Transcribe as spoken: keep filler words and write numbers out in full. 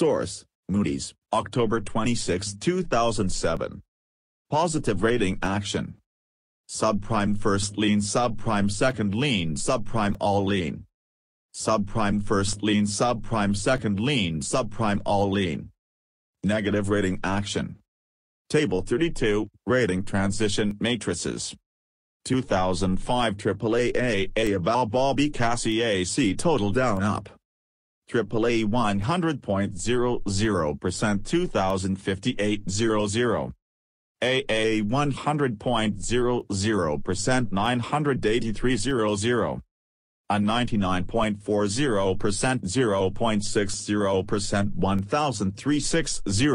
Source, Moody's, October twenty-sixth two thousand seven. Positive rating action. Subprime first lien, subprime second lien, subprime all lien. Subprime first lien, subprime second lien, subprime all lien. Negative rating action. Table thirty-two, Rating Transition Matrices. two thousand five triple A A A Aval Bobby Cassie A C Total Down Up. triple A one hundred point zero zero percent two thousand fifty-eight point zero zero. A A one hundred point zero zero percent nine hundred eighty-three point zero zero. A ninety-nine point four zero percent zero point six zero percent one thousand three hundred sixty.